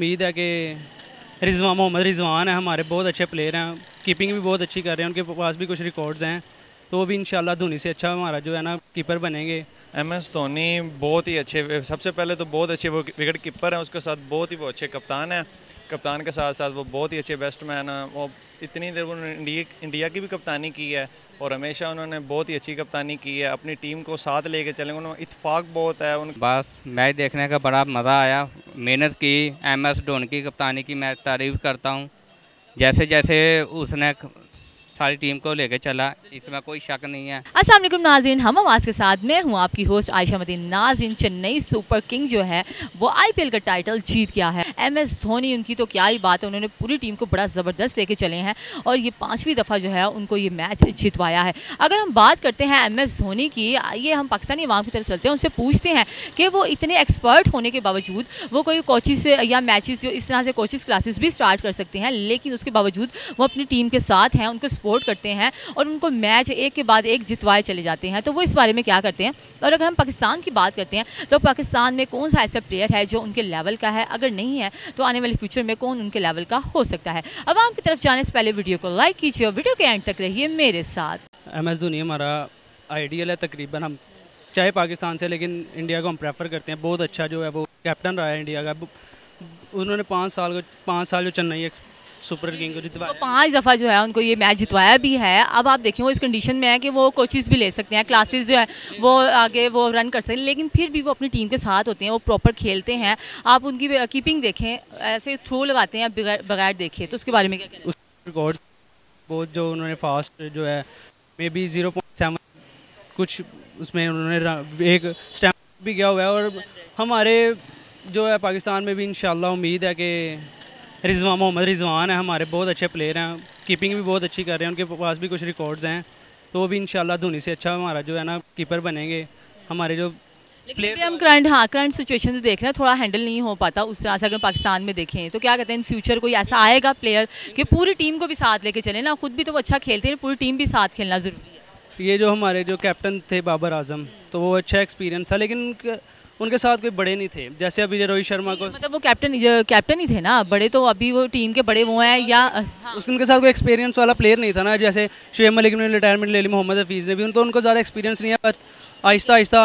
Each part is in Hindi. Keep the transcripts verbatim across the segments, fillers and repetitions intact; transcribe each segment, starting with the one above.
उम्मीद है कि रिजवान मोहम्मद रिजवान है, हमारे बहुत अच्छे प्लेयर हैं, कीपिंग भी बहुत अच्छी कर रहे हैं, उनके पास भी कुछ रिकॉर्ड्स हैं, तो भी इंशाल्लाह धोनी से अच्छा हमारा जो है ना कीपर बनेंगे। एम एस धोनी बहुत ही अच्छे, सबसे पहले तो बहुत अच्छे वो विकेट कीपर हैं, उसके साथ बहुत ही वो अच्छे कप्तान हैं, कप्तान के साथ साथ वो बहुत ही अच्छे बैट्समैन हैं, वो इतनी देर उन्होंने इंडिया की भी कप्तानी की है और हमेशा उन्होंने बहुत ही अच्छी कप्तानी की है, अपनी टीम को साथ लेके चलेंगे, उन्होंने इत्तेफाक बहुत है। उन बस मैच देखने का बड़ा मज़ा आया, मेहनत की, एम एस धोनी की कप्तानी की मैं तारीफ करता हूँ, जैसे जैसे उसने सारी टीम को लेके चला, इसमें कोई शक नहीं है। अस्सलाम वालेकुम नाज़रीन, हम आवाज़ के साथ मैं हूँ आपकी होस्ट आयशा मदीना नाज़रीन। चेन्नई सुपर किंग जो है वो आईपीएल का टाइटल जीत गया है। एमएस धोनी, उनकी तो क्या ही बात है, उन्होंने पूरी टीम को बड़ा ज़बरदस्त लेके चले हैं और ये पाँचवीं दफ़ा जो है उनको ये मैच जितवाया है। अगर हम बात करते हैं एम एस धोनी की, ये हम पाकिस्तानी अवाम की तरफ चलते हैं, उनसे पूछते हैं कि वो इतने एक्सपर्ट होने के बावजूद वो कोई कोचिस या मैचेस जो इस तरह से कोचिस क्लासेस भी स्टार्ट कर सकते हैं, लेकिन उसके बावजूद वो अपनी टीम के साथ हैं, उनको सपोर्ट करते हैं और उनको मैच एक के बाद एक जितवाए चले जाते हैं, तो वो इस बारे में क्या करते हैं। और अगर हम पाकिस्तान की बात करते हैं तो पाकिस्तान में कौन सा ऐसा प्लेयर है जो उनके लेवल का है, अगर नहीं है तो आने वाले फ्यूचर में कौन उनके लेवल का हो सकता है। अब आपकी तरफ जाने से पहले वीडियो को लाइक कीजिए और वीडियो के एंड तक रहिए मेरे साथ। एम एस धोनी हमारा आइडियल है, तकरीबन हम चाहे पाकिस्तान से लेकिन इंडिया को हम प्रेफर करते हैं, बहुत अच्छा जो है वो कैप्टन रहा है इंडिया का, उन्होंने पाँच साल पाँच साल जो चेन्नई सुपर किंग को जितवाया, तो पांच दफ़ा जो है उनको ये मैच जितवाया भी है। अब आप देखें वो इस कंडीशन में है कि वो कोचिज़ भी ले सकते हैं, क्लासेस जो है वो आगे वो रन कर सकते हैं, लेकिन फिर भी वो अपनी टीम के साथ होते हैं, वो प्रॉपर खेलते हैं। आप उनकी कीपिंग देखें, ऐसे थ्रो लगाते हैं बगैर देखें, तो उसके बारे में क्या कहना है। उस रिकॉर्ड बहुत जो उन्होंने फास्ट जो है maybe zero point seven कुछ उसमें उन्होंने एक स्टैम्प भी गया हुआ है, और हमारे जो है पाकिस्तान में भी इंशाल्लाह उम्मीद है कि रिजवान मोहम्मद रिजवान है, हमारे बहुत अच्छे प्लेयर हैं, कीपिंग भी बहुत अच्छी कर रहे हैं, उनके पास भी कुछ रिकॉर्ड्स हैं, तो भी इंशाल्लाह धोनी से अच्छा हमारा जो है ना कीपर बनेंगे। हमारे जो प्लेयर हम करंट हाँ करंट सिचुएशन तो देख रहे हैं, थोड़ा हैंडल नहीं हो पाता उस तरह से। अगर पाकिस्तान में देखें तो क्या कहते हैं, इन फ्यूचर कोई ऐसा आएगा प्लेयर कि पूरी टीम को भी साथ लेके चले ना, खुद भी तो अच्छा खेलते हैं, पूरी टीम भी साथ खेलना ज़रूरी है। ये जो हमारे जो कैप्टन थे बाबर आजम, तो वो अच्छा एक्सपीरियंस था, लेकिन उनके साथ कोई बड़े नहीं थे, जैसे अभी रोहित शर्मा को, मतलब वो कैप्टन कैप्टन ही थे ना, बड़े तो अभी वो टीम के बड़े वो हैं या हाँ। उनके साथ कोई एक्सपीरियंस वाला प्लेयर नहीं था ना, जैसे शोएब मलिक ने रिटायरमेंट ले ली, मोहम्मद हफीज़ ने भी, उन तो उनको ज़्यादा एक्सपीरियंस नहीं है, पर आहिस्ता आहिस्ता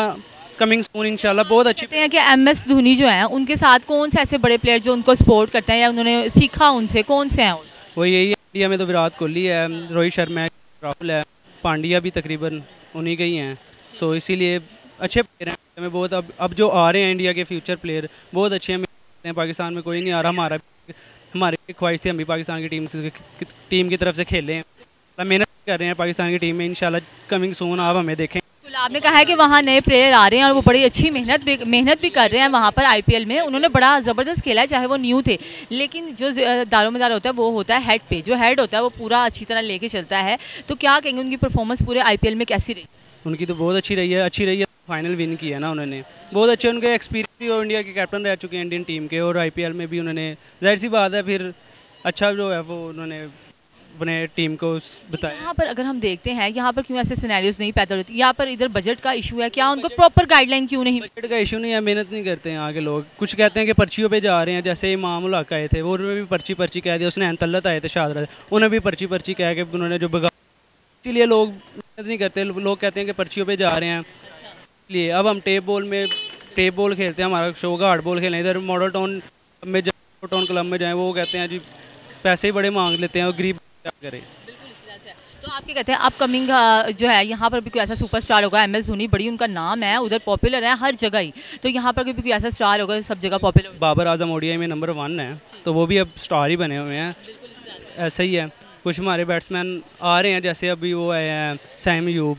कमिंग सून इंशाल्लाह बहुत अच्छे कहते हैं कि एम एस धोनी जो हैं उनके साथ कौन से ऐसे बड़े प्लेयर जो उनको सपोर्ट करते हैं या उन्होंने सीखा उनसे, कौन से हैं वो। यही है, इंडिया में तो विराट कोहली है, रोहित शर्मा है, राहुल है, पांड्या भी तकरीबन उन्हीं के ही हैं, सो इसीलिए अच्छे प्लेयर हैं में बहुत। अब अब जो आ रहे हैं इंडिया के फ्यूचर प्लेयर बहुत अच्छे हैं, पाकिस्तान में कोई नहीं आ रहा, हमारा हमारी ख्वाहिश थी हम भी पाकिस्तान की टीम से टीम की तरफ से खेलें, मेहनत कर रहे हैं पाकिस्तान की टीम में, इंशाल्लाह कमिंग सून आप हमें देखें। आपने कहा है कि वहाँ नए प्लेयर आ रहे हैं और वो बड़ी अच्छी मेहनत भी मेहनत भी कर रहे हैं, वहाँ पर आईपीएल में उन्होंने बड़ा ज़बरदस्त खेला है, चाहे वो न्यू थे, लेकिन जो दारोमदार होता है वो होता है हेड पे, जो हेड होता है वो पूरा अच्छी तरह लेके चलता है। तो क्या कहेंगे उनकी परफॉर्मेंस पूरे आईपीएल में कैसी रही। उनकी तो बहुत अच्छी रही है, अच्छी रही है, फाइनल विन किया ना उन्होंने, बहुत अच्छे उनके एक्सपीरियंस भी, और इंडिया के कैप्टन रह चुके हैं इंडियन टीम के, और आईपीएल में भी उन्होंने, जाहिर सी बात है फिर अच्छा जो है वो उन्होंने अपने टीम को बताया। यहाँ पर अगर हम देखते हैं यहाँ पर क्यों ऐसे सिनेरियोस नहीं पैदा होते, यहाँ पर इधर बजट का इशू है, क्या उनको प्रॉपर गाइडलाइन क्यों नहीं। बजट का इशू नहीं है, मेहनत नहीं करते हैं यहाँ के लोग, कुछ कहते हैं कि पर्चियों पे जा रहे हैं, जैसे इमाम उलाक आए थे वो उन्होंने भी पर्ची पर्ची कह दिया, उसने अनतलत आए थे शाहरा, उन्हें भी पर्ची पर्ची कह के उन्होंने जो बगा, इसीलिए लोग मेहनत नहीं करते, लोग कहते हैं कि पर्चियों पर जा रहे हैं लिए। अब हम टेप बॉल में टेप बॉल खेलते हैं, हमारा शो का हार्ड बॉल खेलें, इधर मॉडल टाउन में जाए, टाउन क्लब में जाएं, वो कहते हैं जी पैसे ही बड़े मांग लेते हैं और गरीब क्या करें। तो आपके कहते हैं अपकमिंग जो है यहाँ पर भी कोई ऐसा सुपरस्टार होगा, एम एस धोनी बड़ी उनका नाम है, उधर पॉपुलर है हर जगह ही, तो यहाँ पर भी कोई ऐसा स्टार होगा सब जगह पॉपुलर। बाबर आजम ओडीआई में नंबर वन है, तो वो भी अब स्टार ही बने हुए हैं, ऐसा ही है। कुछ हमारे बैट्समैन आ रहे हैं, जैसे अभी वो आए हैं सैम यूब,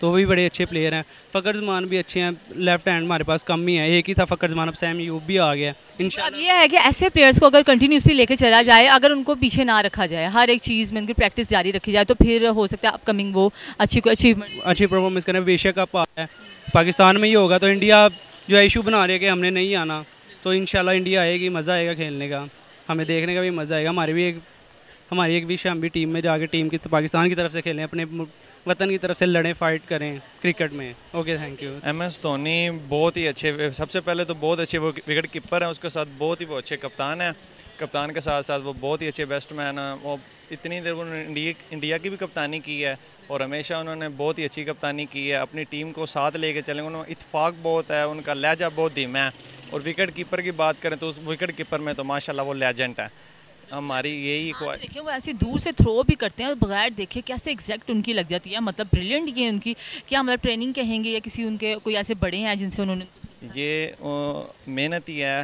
तो वो भी बड़े अच्छे प्लेयर हैं, फ़खर जमान भी अच्छे हैं, लेफ्ट हैंड हमारे पास कम ही है, एक ही था फ़खर जमान, अब सैम यूब भी आ गया इंशाल्लाह। ये है कि ऐसे प्लेयर्स को अगर कंटिन्यूसली लेके चला जाए, अगर उनको पीछे ना रखा जाए, हर एक चीज़ में उनकी प्रैक्टिस जारी रखी जाए, तो फिर हो सकता है अपकमिंग वो अच्छी कोई अचीवमेंट अच्छी परफॉर्मेंस करें। एशिया कप आ रहा है, पाकिस्तान में ही होगा, तो इंडिया जो है इशू बना रही है कि हमने नहीं आना, तो इंशाल्लाह इंडिया आएगी, मज़ा आएगा खेलने का, हमें देखने का भी मज़ा आएगा, हमारी भी एक हमारी एक विश है हम भी टीम में जाके टीम की पाकिस्तान की तरफ से खेलें, अपने वतन की तरफ से लड़ें, फाइट करें क्रिकेट में। Okay thank you. M S Dhoni बहुत ही अच्छे, सबसे पहले तो बहुत अच्छे वो विकेट कीपर हैं, उसके साथ बहुत ही वो अच्छे कप्तान हैं, कप्तान के साथ साथ वो बहुत ही अच्छे बैट्समैन हैं। वो इतनी देर उन्होंने इंडिया इंडिया की भी कप्तानी की है और हमेशा उन्होंने बहुत ही अच्छी कप्तानी की है। अपनी टीम को साथ लेके चलें, उन्होंने इत्तेफाक बहुत है, उनका लहजा बहुत धीमा है। और विकेट कीपर की बात करें तो उस विकेट कीपर में तो माशाल्लाह वो लेजेंड है। हमारी यही हाँ, देखिए वो ऐसे दूर से थ्रो भी करते हैं और बगैर देखे कैसे एग्जैक्ट उनकी लग जाती है, मतलब ब्रिलियंट ये उनकी क्या मतलब ट्रेनिंग कहेंगे या किसी उनके कोई ऐसे बड़े हैं जिनसे उन्होंने ये मेहनत ही है,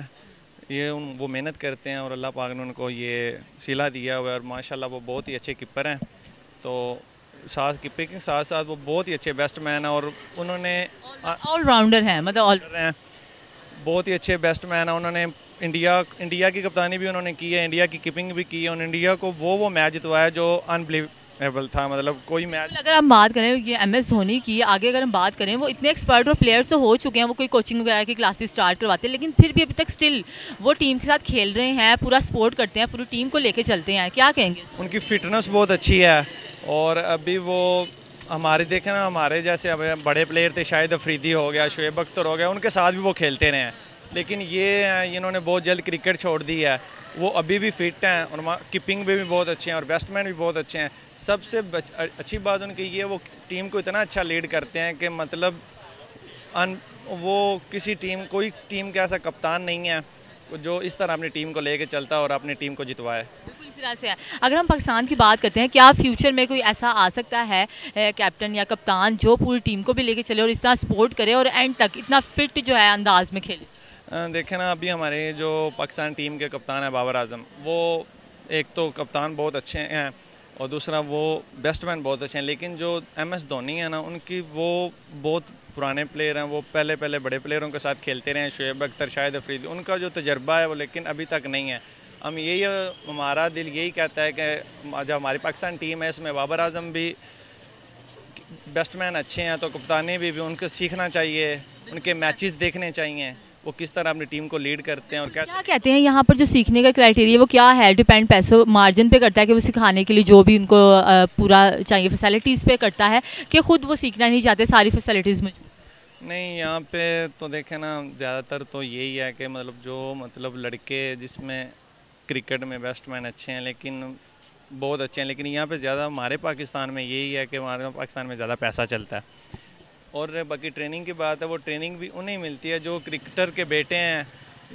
ये उन वो मेहनत करते हैं और अल्लाह पाक ने उनको ये सिला दिया हुआ है। और माशाल्लाह वो बहुत ही अच्छे कीपर हैं, तो साथ कीपिंग के साथ साथ वो बहुत ही अच्छे बैट्समैन हैं और उन्होंने ऑलराउंडर हैं, मतलब ऑल हैं, बहुत ही अच्छे बैट्समैन हैं। उन्होंने इंडिया इंडिया की कप्तानी भी उन्होंने की है, इंडिया की कीपिंग भी की है और इंडिया को वो वो मैच जितवाया जो अनबिलीवेबल था, मतलब कोई मैच। अगर आप बात करें ये एम एस धोनी की, आगे अगर हम बात करें वो इतने एक्सपर्ट और प्लेयर्स तो हो चुके हैं, वो कोई कोचिंग वगैरह की क्लासेस स्टार्ट करवाते हैं, लेकिन फिर भी अभी तक स्टिल वो टीम के साथ खेल रहे हैं, पूरा सपोर्ट करते हैं, पूरी टीम को लेके चलते हैं, क्या कहेंगे? उनकी फिटनेस बहुत अच्छी है और अभी वो हमारे देखें ना, हमारे जैसे बड़े प्लेयर थे, शाहिद अफरीदी हो गया, शोएब अख्तर हो गया, उनके साथ भी वो खेलते रहे हैं, लेकिन ये इन्होंने बहुत जल्द क्रिकेट छोड़ दी है। वो अभी भी फिट हैं और कीपिंग में भी बहुत अच्छे हैं और बैट्समैन भी बहुत अच्छे हैं। सबसे अच्छी बात उनकी ये वो टीम को इतना अच्छा लीड करते हैं कि मतलब अन वो किसी टीम कोई टीम का ऐसा कप्तान नहीं है जो इस तरह अपनी टीम को लेके चलता है और अपनी टीम को जितवाया। बिल्कुल इस तरह से है। अगर हम पाकिस्तान की बात करते हैं, क्या फ्यूचर में कोई ऐसा आ सकता है कैप्टन या कप्तान जो पूरी टीम को भी लेके चले और इस तरह सपोर्ट करे और एंड तक इतना फिट जो है अंदाज में खेले? देखें ना, अभी हमारे जो पाकिस्तान टीम के कप्तान हैं बाबर आजम, वो एक तो कप्तान बहुत अच्छे हैं और दूसरा वो बैट्समैन बहुत अच्छे हैं, लेकिन जो एम एस धोनी है ना, उनकी वो बहुत पुराने प्लेयर हैं, वो पहले पहले बड़े प्लेयरों के साथ खेलते रहे हैं, शोएब अख्तर, शाहिद अफरीदी, उनका जो तजर्बा है वो लेकिन अभी तक नहीं है। हम यही हमारा दिल यही कहता है कि जो हमारी पाकिस्तान टीम है इसमें बाबर आजम भी बैट्समैन अच्छे हैं, तो कप्तानी भी, भी उनको सीखना चाहिए, उनके मैचेस देखने चाहिए वो किस तरह अपनी टीम को लीड करते हैं और कैसे। क्या कहते हैं यहाँ पर जो सीखने का क्राइटेरिया वो क्या है? डिपेंड पैसों मार्जिन पे करता है कि वो सिखाने के लिए जो भी उनको पूरा चाहिए फैसिलिटीज़ पे करता है कि खुद वो सीखना नहीं चाहते, सारी फैसिलिटीज़ में? नहीं, यहाँ पे तो देखें ना, ज़्यादातर तो यही है कि मतलब जो मतलब लड़के जिसमें क्रिकेट में बैट्समैन अच्छे हैं, लेकिन बहुत अच्छे हैं, लेकिन यहाँ पर ज़्यादा हमारे पाकिस्तान में यही है कि हमारे पाकिस्तान में ज़्यादा पैसा चलता है। और बाकी ट्रेनिंग की बात है, वो ट्रेनिंग भी उन्हें मिलती है जो क्रिकेटर के बेटे हैं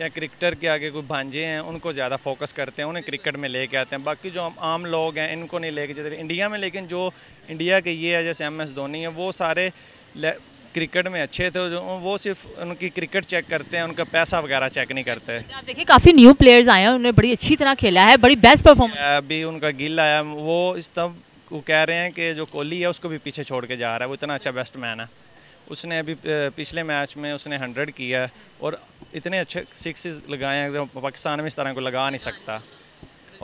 या क्रिकेटर के आगे कोई भांजे हैं, उनको ज़्यादा फोकस करते हैं, उन्हें क्रिकेट में लेके आते हैं। बाकी जो आम लोग हैं इनको नहीं लेके जाते इंडिया में, लेकिन जो इंडिया के ये है जैसे एम एस धोनी है, वो सारे क्रिकेट में अच्छे थे, जो वो सिर्फ उनकी क्रिकेट चेक करते हैं, उनका पैसा वगैरह चेक नहीं करते हैं। आप देखिए काफ़ी न्यू प्लेयर्स आए हैं, उन्होंने बड़ी अच्छी तरह खेला है, बड़ी बेस्ट परफॉर्मेंस। अभी उनका गिल आया, वो इस तब वो कह रहे हैं कि जो कोहली है उसको भी पीछे छोड़ के जा रहा है, वो इतना अच्छा बैट्समैन है। उसने अभी पिछले मैच में उसने हंड्रेड किया है और इतने अच्छे सिक्सेस लगाए हैं जो पाकिस्तान में इस तरह को लगा नहीं सकता।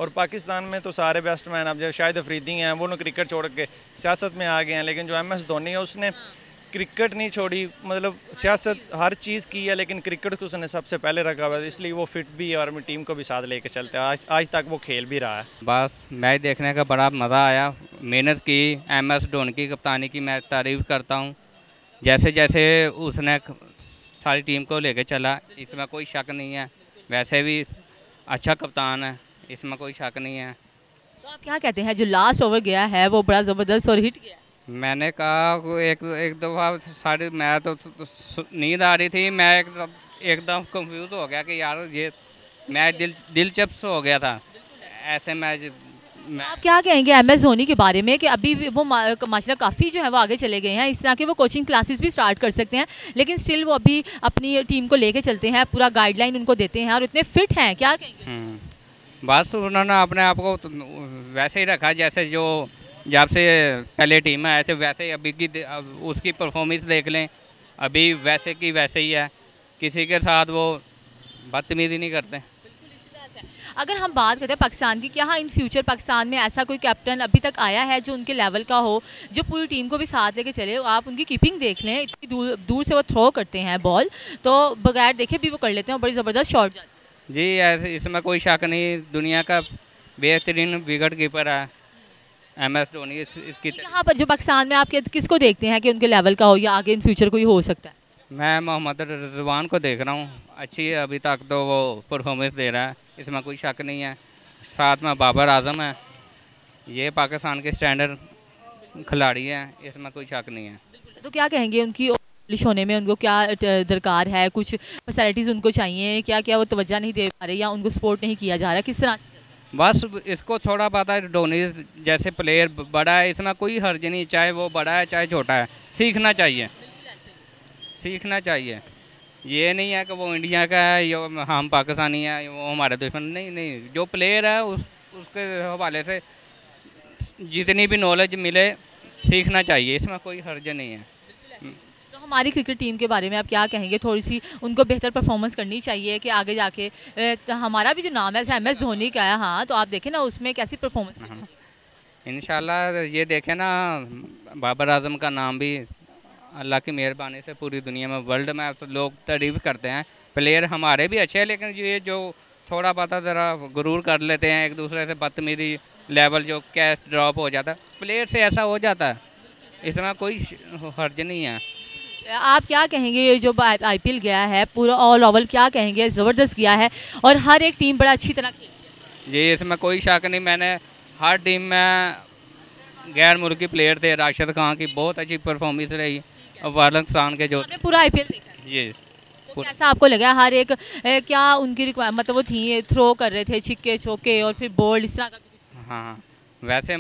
और पाकिस्तान में तो सारे बैट्समैन, अब जो शाहिद अफरीदी हैं वो लोग क्रिकेट छोड़ के सियासत में आ गए हैं, लेकिन जो एम एस धोनी है उसने क्रिकेट नहीं छोड़ी, मतलब सियासत हर चीज़ की है लेकिन क्रिकेट को उसने सबसे पहले रखा हुआ है, इसलिए वो फिट भी है और अपनी टीम को भी साथ लेके चलते हैं। आज आज तक वो खेल भी रहा है। बस मैच देखने का बड़ा मज़ा आया, मेहनत की, एम एस धोनी की कप्तानी की मैं तारीफ करता हूँ, जैसे जैसे उसने सारी टीम को लेके चला इसमें कोई शक नहीं है, वैसे भी अच्छा कप्तान है, इसमें कोई शक नहीं है। तो आप क्या कहते हैं जो लास्ट ओवर गया है वो बड़ा ज़बरदस्त और हिट गया? मैंने कहा एक एक दफ़ा सारी मैं तो, तो, तो नींद आ रही थी, मैं एकदम एकदम कंफ्यूज हो गया कि यार ये मैच दिल दिलचस्प हो गया था ऐसे मैच। आप क्या कहेंगे एम एस धोनी के बारे में कि अभी वो माशाल्लाह काफ़ी जो है वो आगे चले गए हैं, इस तरह के वो कोचिंग क्लासेस भी स्टार्ट कर सकते हैं, लेकिन स्टिल वो अभी अपनी टीम को लेके चलते हैं, पूरा गाइडलाइन उनको देते हैं और इतने फिट हैं, क्या कहेंगे? बस उन्होंने अपने आप को वैसे ही रखा जैसे जो जब से पहले टीम में आए थे, वैसे ही अभी की अब उसकी परफॉर्मेंस देख लें, अभी वैसे की वैसे ही है, किसी के साथ वो बदतमीजी नहीं करते। अगर हम बात करते हैं पाकिस्तान की, क्या हाँ इन फ्यूचर पाकिस्तान में ऐसा कोई कैप्टन अभी तक आया है जो उनके लेवल का हो, जो पूरी टीम को भी साथ लेके चले? आप उनकी कीपिंग देख लें, इतनी दूर दूर से वो थ्रो करते हैं बॉल, तो बगैर देखे भी वो कर लेते हैं और बड़ी ज़बरदस्त शॉट जाती है। जी, ऐसे इसमें कोई शक नहीं, दुनिया का बेहतरीन विकेट कीपर है एम एस धोनी। इस, इसकी यहाँ पर जो पाकिस्तान में आप किसको देखते हैं कि उनके लेवल का हो या आगे इन फ्यूचर कोई हो सकता है? मैं मोहम्मद रिजवान को देख रहा हूँ, अच्छी है अभी तक तो वो परफॉर्मेंस दे रहा है, इसमें कोई शक नहीं है। साथ में बाबर आजम है, ये पाकिस्तान के स्टैंडर्ड खिलाड़ी हैं, इसमें कोई शक नहीं है। तो क्या कहेंगे उनकी पब्लिश होने में, उनको क्या दरकार है, कुछ फैसिलिटीज़ उनको चाहिए, क्या क्या वो तवज्जो नहीं दे पा रहे या उनको सपोर्ट नहीं किया जा रहा, किस तरह? बस इसको थोड़ा पता है, धोनी जैसे प्लेयर बड़ा है, इसमें कोई हर्ज नहीं, चाहे वो बड़ा है चाहे छोटा है, सीखना चाहिए, सीखना चाहिए। ये नहीं है कि वो इंडिया का है या हम पाकिस्तानी है, वो हमारे दुश्मन, नहीं नहीं, जो प्लेयर है उस उसके हवाले से जितनी भी नॉलेज मिले सीखना चाहिए, इसमें कोई हर्ज नहीं है। तो हमारी क्रिकेट टीम के बारे में आप क्या कहेंगे? थोड़ी सी उनको बेहतर परफॉर्मेंस करनी चाहिए कि आगे जाके तो हमारा भी जो नाम है एम एस धोनी का है, हाँ, तो आप देखें ना उसमें कैसी परफॉर्मेंस। इंशाल्लाह ये देखें ना, बाबर आजम का नाम भी अल्लाह की मेहरबानी से पूरी दुनिया में, वर्ल्ड में तो लोग तारीफ करते हैं। प्लेयर हमारे भी अच्छे हैं, लेकिन ये जो थोड़ा पता ज़रा गुरूर कर लेते हैं, एक दूसरे से बदतमीजी लेवल, जो कैश ड्रॉप हो जाता है प्लेयर से, ऐसा हो जाता है, इसमें कोई हर्ज नहीं है। आप क्या कहेंगे, ये जो आईपीएल गया है पूरा ऑल ओवर, क्या कहेंगे? ज़बरदस्त गया है और हर एक टीम बड़ा अच्छी तरह खेली जी, इसमें कोई शक नहीं। मैंने हर टीम में गैर मुल्की प्लेयर थे, राशिद खान की बहुत अच्छी परफॉर्मेंस रही, अफगानिस्तान के जो पूरा आईपीएल देखा जी, तो कैसा आपको लगा? हर एक ए, क्या उनकी रिक्वायरमेंट, मतलब वो थी थ्रो कर रहे थे, छिक्के चौके और फिर बोल्ड, इस तरह का? हाँ, वैसे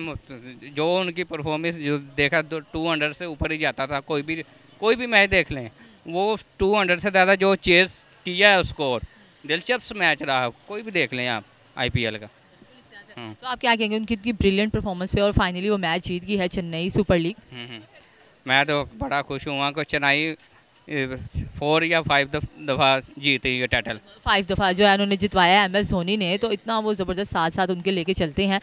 जो उनकी परफॉर्मेंस जो देखा तो टू हंड्रेड से ऊपर ही जाता था, कोई भी कोई भी मैच देख लें वो टू हंड्रेड से ज़्यादा जो चेज़ किया है स्कोर, दिलचस्प मैच रहा, कोई भी देख लें आप आईपीएल का। तो आप क्या कहेंगे उनकी इतनी ब्रिलियंट परफॉर्मेंस पे, और फाइनली वो मैच जीत गई है चेन्नई सुपर लीग? मैं तो बड़ा खुश हुआ कि चेन्नई फोर या फाइव दफ़ा जीते ये टाइटल, फाइव दफ़ा जो है उन्होंने जितवाया एम एस धोनी ने, तो इतना वो ज़बरदस्त साथ साथ उनके लेके चलते हैं।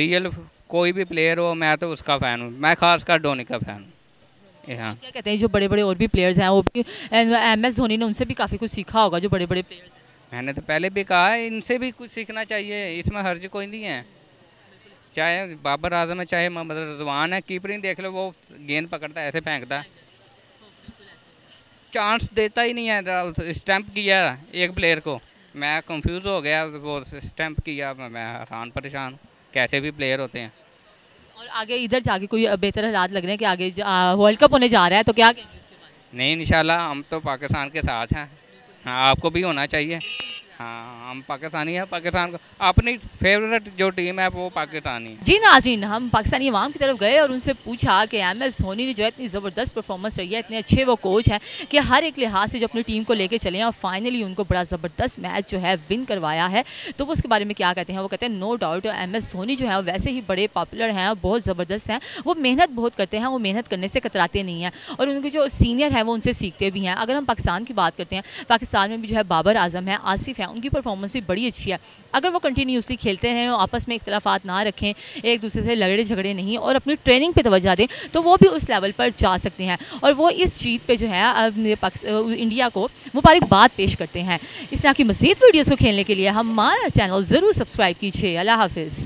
रियल कोई भी प्लेयर हो, मैं तो उसका फ़ैन हूँ, मैं खासकर धोनी का फ़ैन हूँ। क्या कहते हैं जो बड़े बड़े और भी प्लेयर्स हैं, वो भी एम एस धोनी ने उनसे भी काफ़ी कुछ सीखा होगा, जो बड़े बड़े प्लेयर्स। मैंने तो पहले भी कहा है, इनसे भी कुछ सीखना चाहिए, इसमें हर्ज कोई नहीं है, चाहे बाबर आजम है चाहे मोहम्मद रिजवान है। कीपरिंग देख लो, वो गेंद पकड़ता है ऐसे फेंकता है, चांस देता ही नहीं है। स्टंप किया एक प्लेयर को, मैं कंफ्यूज हो गया, वो स्टंप किया, मैं हैरान परेशान, कैसे भी प्लेयर होते हैं। और आगे इधर जाके कोई बेहतर हालात लग रहे हैं कि आगे वर्ल्ड कप होने जा रहा है, तो क्या कहेंगे इसके बारे में? नहीं, इंशाल्लाह हम तो पाकिस्तान के साथ हैं, हाँ आपको भी होना चाहिए, हाँ हम पाकिस्तानी हैं, पाकिस्तान को अपनी फेवरेट जो टीम है वो पाकिस्तानी है। जी नाज़रीन, हम पाकिस्तानी अवाम की तरफ गए और उनसे पूछा कि एम एस धोनी ने जो है इतनी ज़बरदस्त परफॉर्मेंस रही है, इतने अच्छे वो कोच हैं कि हर एक लिहाज से जो अपनी टीम को लेके चले हैं और फाइनली उनको बड़ा ज़बरदस्त मैच जो है विन करवाया है, तो वो उसके बारे में क्या कहते हैं? वो कहते हैं no doubt M S Dhoni जो है वैसे ही बड़े पॉपुलर हैं, बहुत ज़बरदस्त हैं, वो मेहनत बहुत करते हैं, वो मेहनत करने से कतराते नहीं हैं, और उनके जो सीनियर हैं वो उनसे सीखते भी हैं। अगर हम पाकिस्तान की बात करते हैं, पाकिस्तान में भी जो है बाबर आजम है, आसिफ है, उनकी परफॉर्मेंस भी बड़ी अच्छी है। अगर वो कंटिन्यूसली खेलते हैं, आपस में इख्तलाफात ना रखें, एक दूसरे से लड़े झगड़े नहीं और अपनी ट्रेनिंग पे तवज्जो दें, तो वो भी उस लेवल पर जा सकते हैं, और वो इस जीत पे जो है इंडिया को मुबारकबाद पेश करते हैं। इस तरह की मज़ीद वीडियोज़ को खेलने के लिए हमारा चैनल ज़रूर सब्सक्राइब कीजिए। अल्लाह हाफिज़।